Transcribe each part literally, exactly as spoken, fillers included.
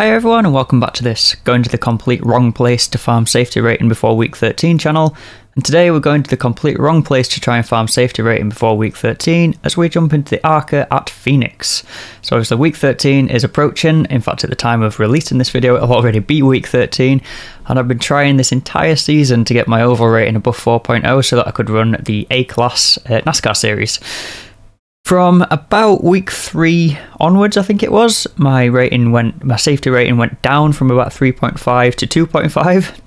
Hi everyone and welcome back to this Going to the Complete Wrong Place to Farm Safety Rating Before Week thirteen channel, and today we're going to the complete wrong place to try and farm safety rating before week thirteen as we jump into the ARCA at Phoenix. So obviously week thirteen is approaching. In fact, at the time of releasing this video it'll already be week thirteen, and I've been trying this entire season to get my overall rating above four point oh so that I could run the A-Class uh, NASCAR series. From about week three onwards, I think it was, my rating went, my safety rating went down from about three point five to two point five.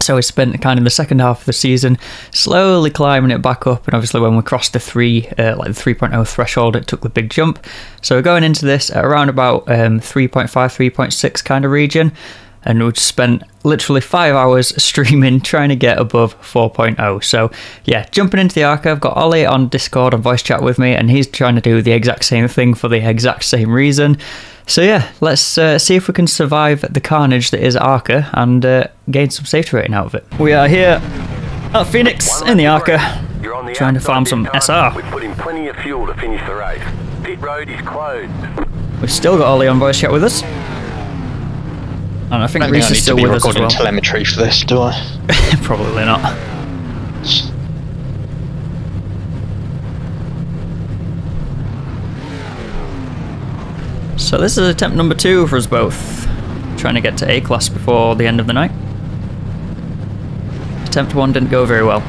So I spent kind of the second half of the season slowly climbing it back up, and obviously when we crossed the three, uh, like the three point oh threshold, it took the big jump. So we're going into this at around about um, three point five, three point six kind of region, and we've spent literally five hours streaming trying to get above four point oh. So yeah, jumping into the ARCA, I've got Ollie on Discord and voice chat with me, and he's trying to do the exact same thing for the exact same reason. So yeah, let's uh, see if we can survive the carnage that is ARCA and uh, gain some safety rating out of it. We are here at Phoenix in the ARCA, trying to farm some S R. We've put in plenty of fuel to finish the race. Pit road is closed. We've still got Ollie on voice chat with us. And I think Reese is still with us as well. I don't need to be recording telemetry for this, do I? Probably not. So this is attempt number two for us both. Trying to get to A-Class before the end of the night. Attempt one didn't go very well.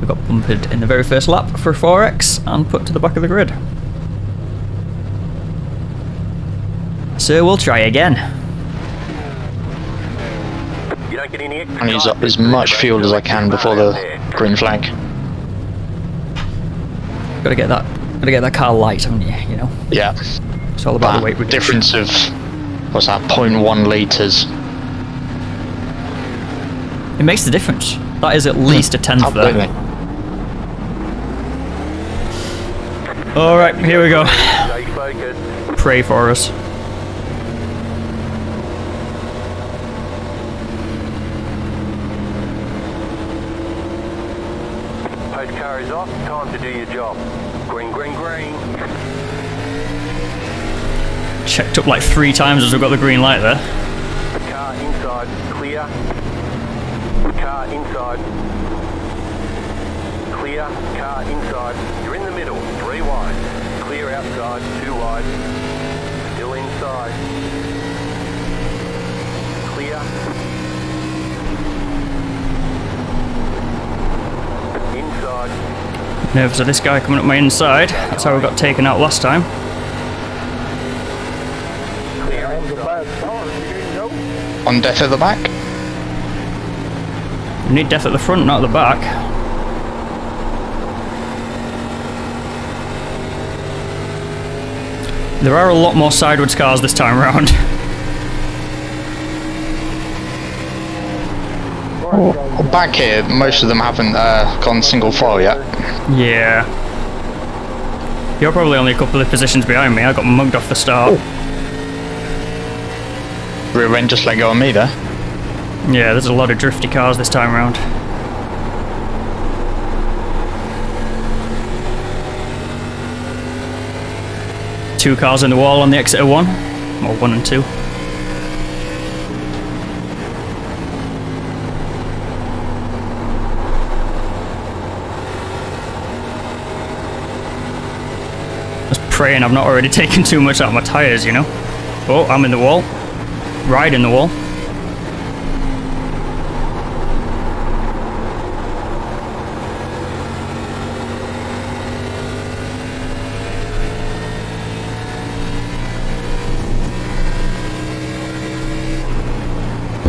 We got bumpered in the very first lap for four X and put to the back of the grid. So we'll try again. And use up as much fuel as I can before the green flag. Gotta get that, gotta get that car light, haven't you? You know. Yeah. It's all about that the weight reduction. Difference of what's that? zero point one litres. It makes the difference. That is at least a tenth there. All right, here we go. Pray for us. Car is off, time to do your job. Green, green, green. Checked up like three times as we've got the green light there. Car inside, clear. Car inside. Clear, car inside. You're in the middle, three wide. Clear outside, two wide. Still inside. Clear. Nerves of this guy coming up my inside. That's how we got taken out last time. On death at the back. We need death at the front, not at the back. There are a lot more sideways cars this time around. Oh. Back here, most of them haven't uh, gone single file yet. Yeah. You're probably only a couple of positions behind me. I got mugged off the start. Oh. Rear end just let go on me there. Yeah, there's a lot of drifty cars this time around. Two cars in the wall on the exit of one. Or one and two. And I've not already taken too much out of my tyres, you know. Oh, I'm in the wall. Right in the wall.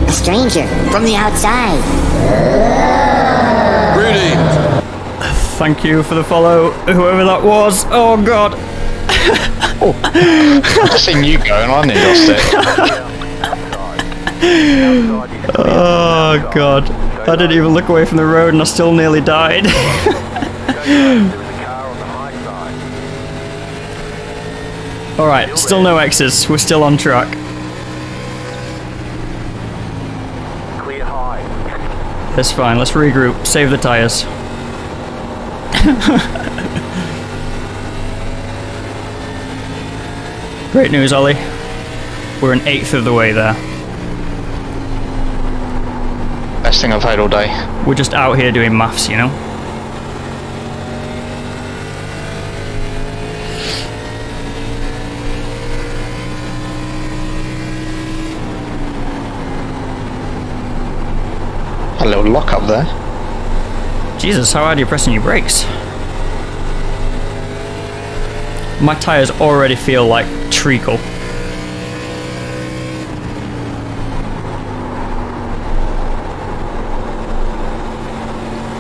A stranger from the outside. Greetings. Thank you for the follow, whoever that was. Oh, God. Oh. I've just seen you go and I nearly lost it. Oh God, I didn't even look away from the road and I still nearly died. Alright, still no X's, we're still on track. That's fine, let's regroup, save the tyres. Great news, Ollie. We're an eighth of the way there. Best thing I've had all day. We're just out here doing maths, you know? A little lock up there. Jesus, how hard are you pressing your brakes? My tires already feel like treacle.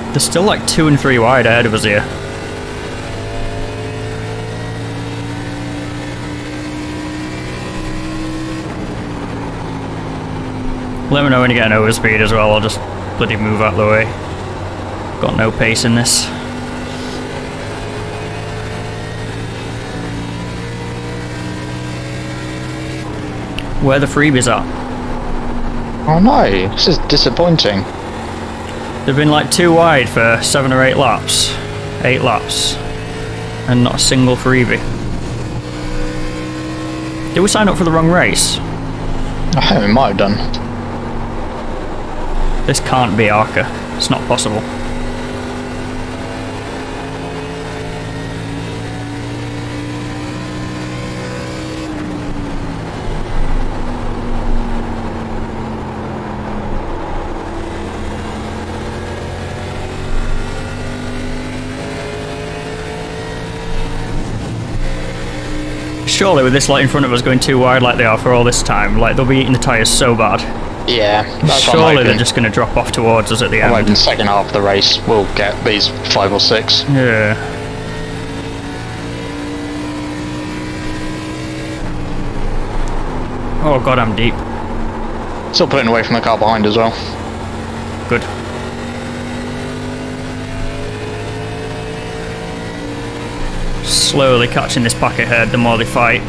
There's still like two and three wide ahead of us here. Let me know when you get an overspeed as well, I'll just bloody move out of the way. Got no pace in this. Where the freebies are. Oh no, this is disappointing. They've been like two wide for seven or eight laps. Eight laps. And not a single freebie. Did we sign up for the wrong race? I think we might have done. This can't be ARCA. It's not possible. Surely with this light in front of us going too wide like they are for all this time, like they'll be eating the tyres so bad. Yeah. That's surely they're just going to drop off towards us at the end. Like in the second half of the race, we'll get these five or six. Yeah. Oh god, I'm deep. Still putting away from the car behind as well. Good. Slowly catching this pack ahead the more they fight.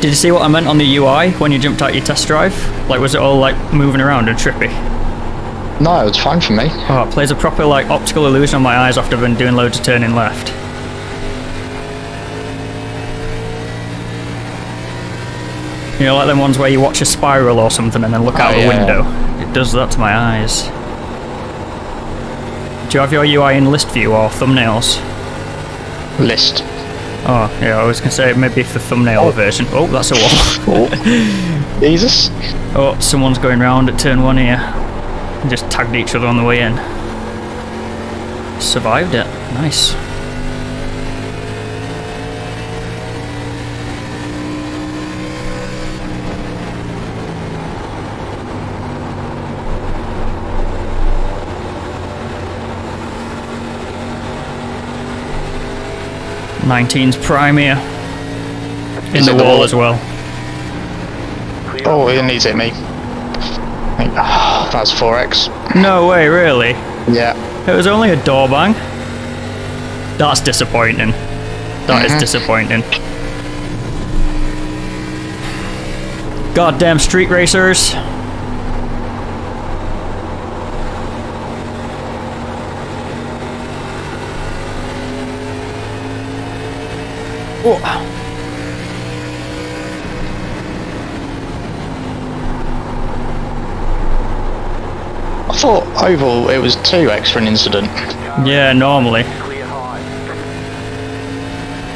Did you see what I meant on the U I when you jumped out your test drive? Like, was it all like moving around and trippy? No, it's fine for me. Oh, it plays a proper like optical illusion on my eyes after I've been doing loads of turning left. You know, like them ones where you watch a spiral or something and then look out oh, the yeah. window. It does that to my eyes. Do you have your U I in list view or thumbnails? List. Oh, yeah, I was going to say maybe for thumbnail oh. version. Oh, that's a wall. Oh. Jesus. Oh, someone's going round at turn one here. And just tagged each other on the way in. Survived it. Nice. nineteen's prime here. In is the wall, wall as well. Oh, it needs hit me. Oh, that's four X. No way, really? Yeah. It was only a door bang. That's disappointing. That mm-hmm. is disappointing. Goddamn street racers. Oh. I thought oval it was two X for an incident. Yeah, normally.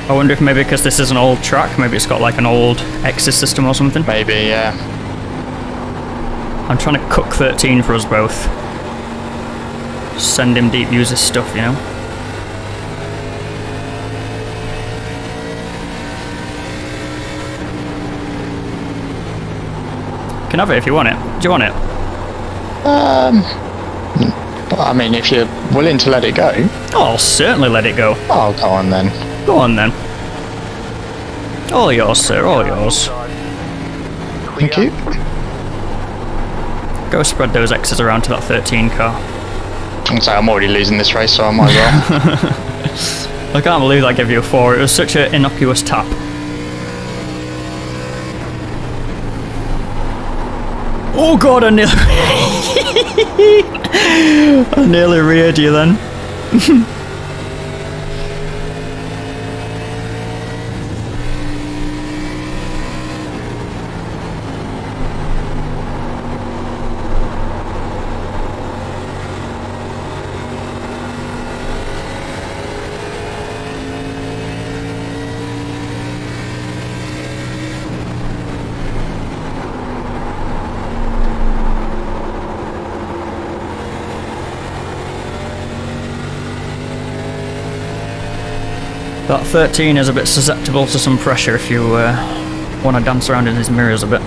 I wonder if maybe because this is an old track, maybe it's got like an old X's system or something. Maybe, yeah. I'm trying to cook thirteen for us both. Send him deep user stuff, you know. You can have it if you want it. Do you want it? Um, I mean, if you're willing to let it go. Oh, I'll certainly let it go. Oh, go on then. Go on then. All yours, sir. All yours. Thank you. Go spread those X's around to that thirteen car. I'm sorry, I'm already losing this race, so I might as well. I can't believe that gave you a four. It was such an innocuous tap. Oh god, I nearly I nearly reared you then. That thirteen is a bit susceptible to some pressure if you uh, want to dance around in these mirrors a bit.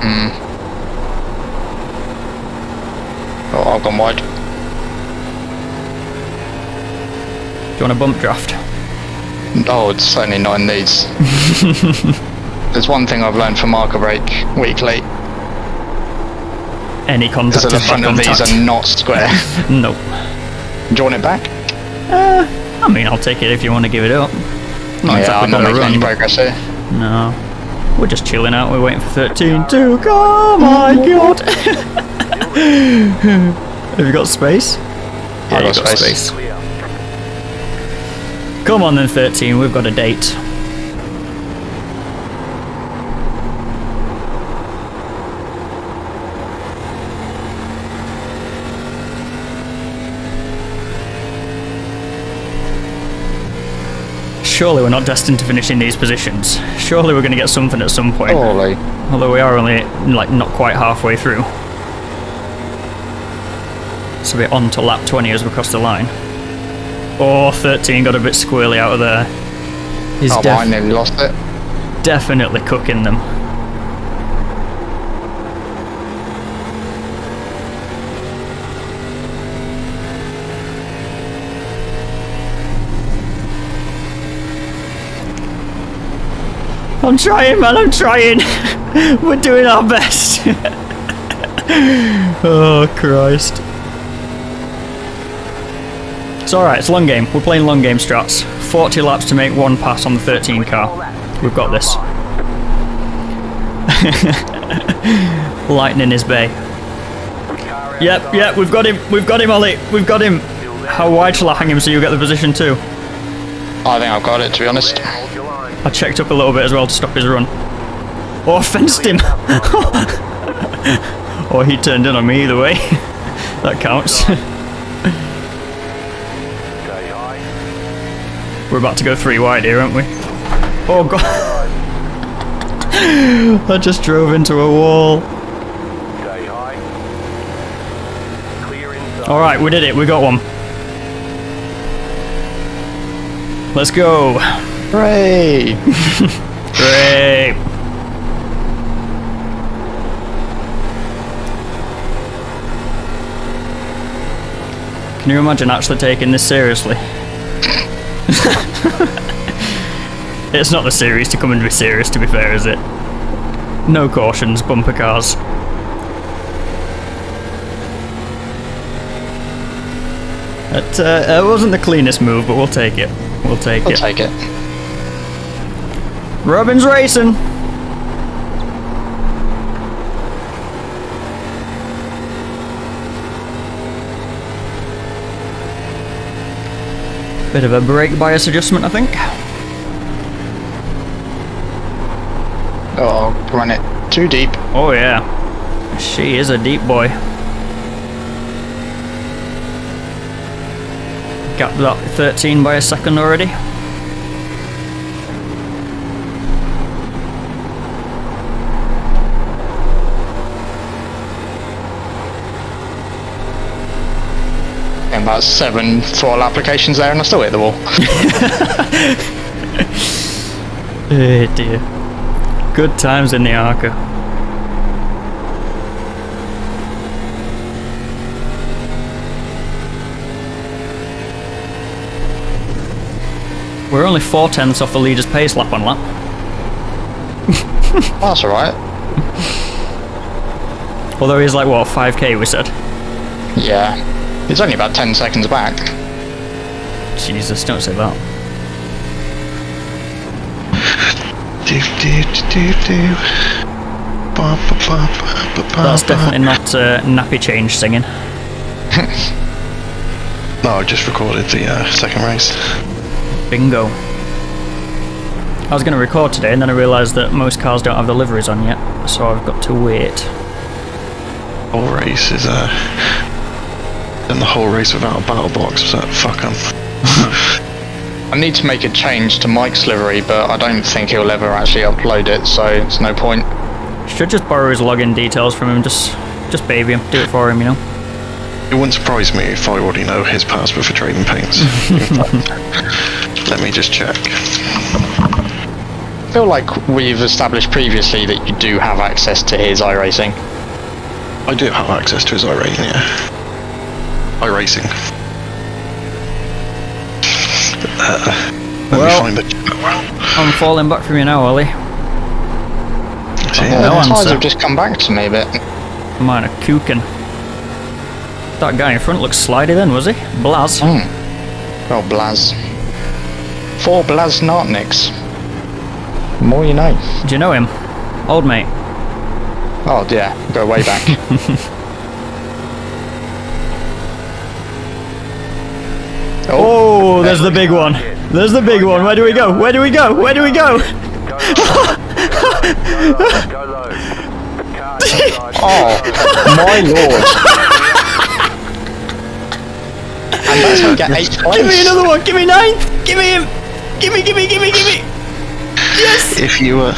Mm. Oh, I've gone wide. Do you want a bump draft? No, it's certainly not in these. There's one thing I've learned from ARCA brake weekly. Any contact is the front of these are not square. Nope. Do you want it back? Uh, I mean, I'll take it if you want to give it up. Not yeah, exactly I'm not making run. any progress here. No. We're just chilling out, we're waiting for thirteen to go. Oh my god! Have you got space? Yeah, I've got, got space. space. Come on then, thirteen, we've got a date. Surely we're not destined to finish in these positions. Surely we're going to get something at some point. Surely. Although we are only like not quite halfway through. So we're on to lap twenty as we cross the line. Oh, thirteen got a bit squirrely out of there. He's oh, I nearly lost it. Definitely cooking them. I'm trying, man, I'm trying. We're doing our best. Oh, Christ. It's alright, it's long game. We're playing long game strats. forty laps to make one pass on the thirteen car. We've got this. Lightning is bay. Yep, yep, we've got him. We've got him, Ollie. We've got him. How wide shall I hang him so you get the position too? I think I've got it, to be honest. I checked up a little bit as well to stop his run. Oh, I fenced him! Or oh, he turned in on me either way. That counts. We're about to go three wide here, aren't we? Oh god! I just drove into a wall. Alright, we did it, we got one. Let's go! Hooray! Hooray! Can you imagine actually taking this seriously? It's not the series to come and be serious, to be fair, is it? No cautions, bumper cars. It, uh, it wasn't the cleanest move, but we'll take it. We'll take it. We'll take it. Robin's racing. Bit of a brake bias adjustment, I think. Oh, run it too deep. Oh yeah, she is a deep boy. Got that thirteen by a second already. About seven throttle applications there and I still hit the wall. Oh dear. Good times in the ARCA. We're only four tenths off the leader's pace lap on lap. Well, that's alright. Although he's like, what, five K we said? Yeah. It's only about ten seconds back. Jesus, don't say that. Do, do, do, do. That's definitely not uh, nappy change singing. No, I just recorded the uh, second race. Bingo. I was going to record today and then I realised that most cars don't have the liveries on yet, so I've got to wait. The whole race is uh, and the whole race without a battle box, so fuck them. I need to make a change to Mike's livery, but I don't think he'll ever actually upload it, so it's no point. Should just borrow his login details from him, just just baby him, do it for him, you know. It wouldn't surprise me if I already know his password for trading pings. Let me just check. I feel like we've established previously that you do have access to his iRacing. I do have access to his iRacing, yeah. iRacing. Uh, let well, me find the... I'm falling back from you now, Ollie. Yeah, no, the tires have just come back to me a bit. Mine are cooking. That guy in front looks slidey then, was he? Blaž. Mm. Oh, Blaž. Four Blaž Nartniks. The more you know. Do you know him? Old mate. Oh yeah, go way back. Oh, there's the big one. There's the big one. Where do we go? Where do we go? Where do we go? Oh, my lord. And that's how we get eight points. Give me another one. Give me ninth. Give me him. Give me, give me, give me, give me. Yes. If you uh,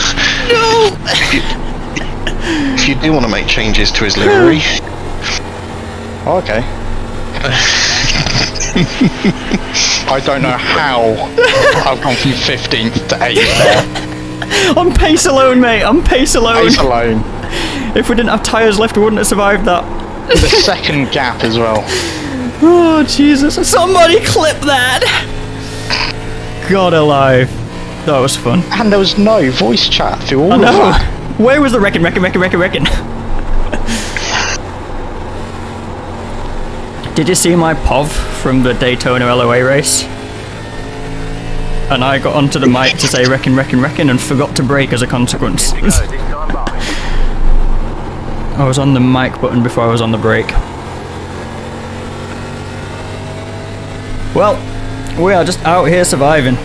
no. If you, if you do want to make changes to his livery. Oh, okay. I don't know how I've gone from fifteenth to eighth there. On pace alone, mate. On pace alone. Pace alone. If we didn't have tyres left, we wouldn't have survived that. The second gap as well. Oh Jesus! Somebody clip that. God alive. That was fun. And there was no voice chat through all I know. Of that. Where was the reckon, reckon, reckon, reckon, reckon? Did you see my P O V from the Daytona L O A race? And I got onto the mic to say reckon, reckon, reckon and forgot to brake as a consequence. I was on the mic button before I was on the brake. Well, we are just out here surviving.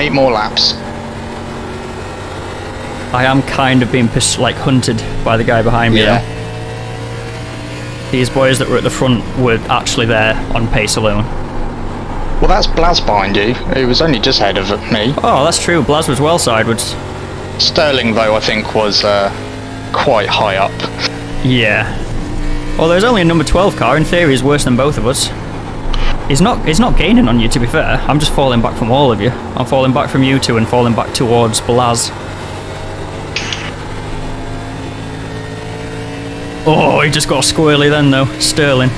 Eight more laps. I am kind of being pissed, like hunted by the guy behind me. Yeah. Though. These boys that were at the front were actually there on pace alone. Well, that's Blaž behind you. He was only just ahead of me. Oh, that's true. Blaž was well sideways. Sterling, though, I think was uh, quite high up. Yeah. Although there's only a number twelve car. In theory, is worse than both of us. He's not, he's not gaining on you, to be fair. I'm just falling back from all of you. I'm falling back from you two and falling back towards Blaž. Oh, he just got squirrely then, though. Sterling.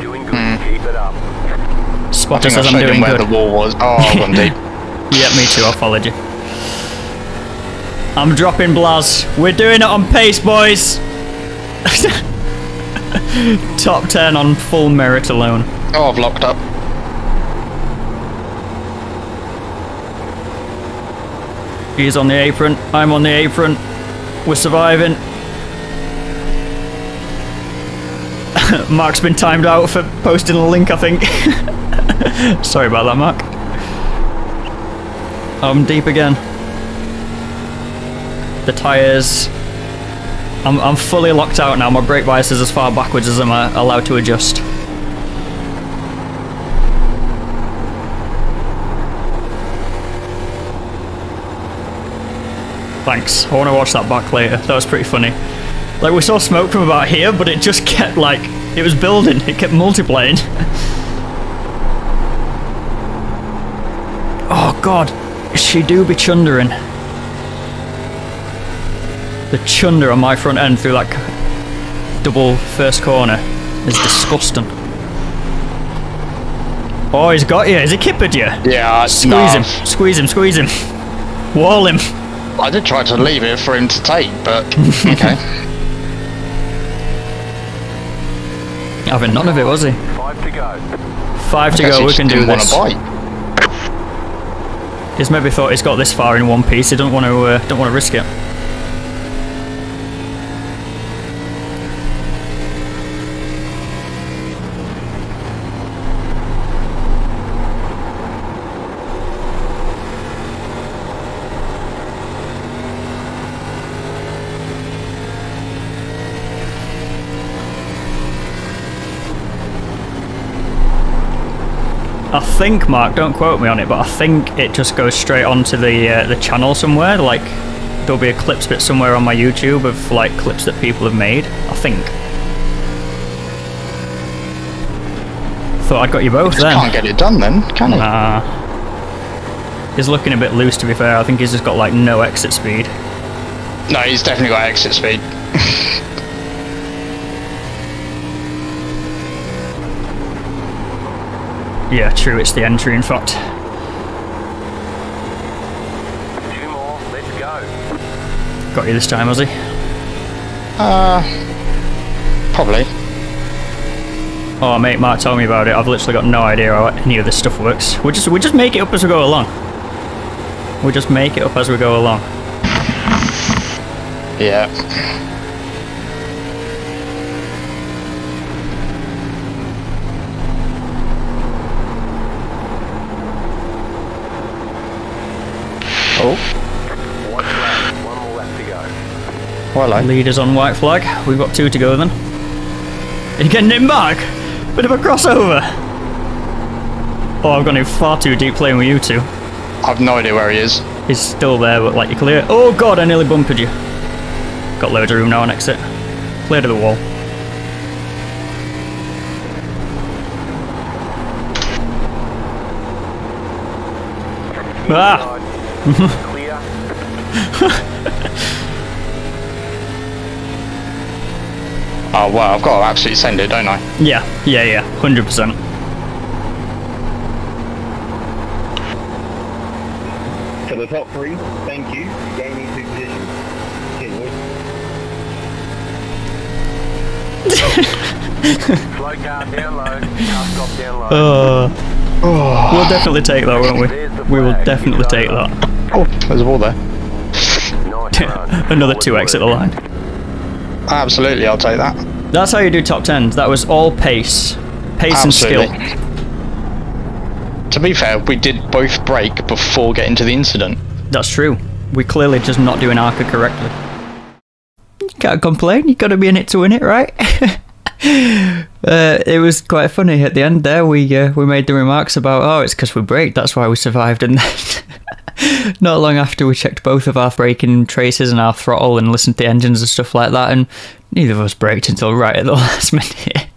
Doing good. Mm. Keep it up. Spot us as I'm doing where good. The wall was. Oh, one deep. Yeah, me too. I followed you. I'm dropping Blaž. We're doing it on pace, boys. Top ten on full merit alone. Oh, I've locked up. He's on the apron, I'm on the apron, we're surviving. Mark's been timed out for posting a link, I think. Sorry about that, Mark. I'm deep again. The tyres... I'm, I'm fully locked out now, my brake bias is as far backwards as I'm uh, allowed to adjust. Thanks. I want to watch that back later. That was pretty funny. Like, we saw smoke from about here, but it just kept, like, it was building. It kept multiplying. Oh, God. She do be chundering. The chunder on my front end through that double first corner is disgusting. Oh, he's got you. Has he kippered you? Yeah, Squeeze nah. him. Squeeze him. Squeeze him. Wall him. I did try to leave it for him to take, but okay. Having none of it, was he? Five to go. Five to go, we can do this. He's maybe thought he's got this far in one piece. He don't want to, uh, don't want to risk it. I think, Mark, don't quote me on it, but I think it just goes straight onto the uh, the channel somewhere. Like, there'll be a clips bit somewhere on my YouTube of like clips that people have made. I think. Thought I'd got you both. Just then. Can't get it done, then, can he? Nah. He's looking a bit loose, to be fair. I think he's just got like no exit speed. No, he's definitely got exit speed. Yeah, true, it's the entry, in fact. Two more, let's go. Got you this time, Ozzy? Uh, probably. Oh, mate, Mark, tell me about it. I've literally got no idea how any of this stuff works. We just, we just make it up as we go along. We just make it up as we go along. Yeah. Oh. One left, one more left to go. Well, I... Leaders on white flag. We've got two to go then. Are you getting him back? Bit of a crossover. Oh, I've gone in far too deep playing with you two. I've no idea where he is. He's still there, but like you're clear. Oh god, I nearly bumped you. Got loads of room now on exit. Clear to the wall. Ah! Clear. Oh wow, I've got to absolutely send it, don't I? Yeah, yeah, yeah, one hundred percent. To the top three, thank you. Gaining two positions. Slow down, down low, stop down low. Oh. Oh. We'll definitely take that, won't we? We will definitely take that. Oh, there's a ball there. Another two exit the line. Absolutely, I'll take that. That's how you do top tens. That was all pace. Pace Absolutely. And skill. To be fair, we did both break before getting to the incident. That's true. We're clearly just not doing ARCA correctly. You can't complain. You've got to be in it to win it, right? Uh, it was quite funny at the end there. We uh, we made the remarks about, oh, it's because we braked, that's why we survived. And then not long after, we checked both of our braking traces and our throttle and listened to the engines and stuff like that, and neither of us braked until right at the last minute.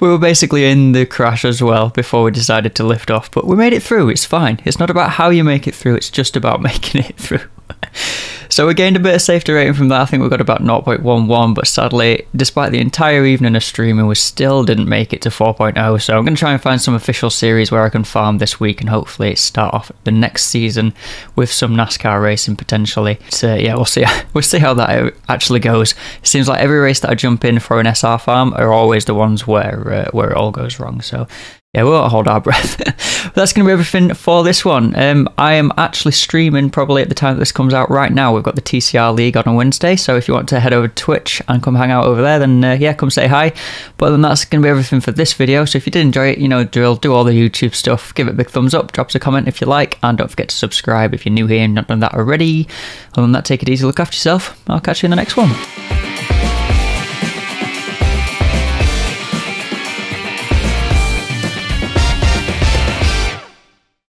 We were basically in the crash as well before we decided to lift off, but we made it through. It's fine. It's not about how you make it through, it's just about making it through. So we gained a bit of safety rating from that. I think we got about zero point one one, but sadly, despite the entire evening of streaming, we still didn't make it to four point oh. So I'm going to try and find some official series where I can farm this week and hopefully start off the next season with some NASCAR racing potentially. So yeah, we'll see. We'll see how that actually goes. It seems like every race that I jump in for an S R farm are always the ones where uh, where it all goes wrong. So. Yeah, we won't hold our breath. But that's going to be everything for this one. Um, I am actually streaming probably at the time that this comes out right now. We've got the T C R League on a Wednesday, so if you want to head over to Twitch and come hang out over there, then uh, yeah, come say hi. But then that's going to be everything for this video. So if you did enjoy it, you know, drill, do all the YouTube stuff, give it a big thumbs up, drop us a comment if you like, and don't forget to subscribe if you're new here and not done that already. Other than that, take it easy, look after yourself. I'll catch you in the next one.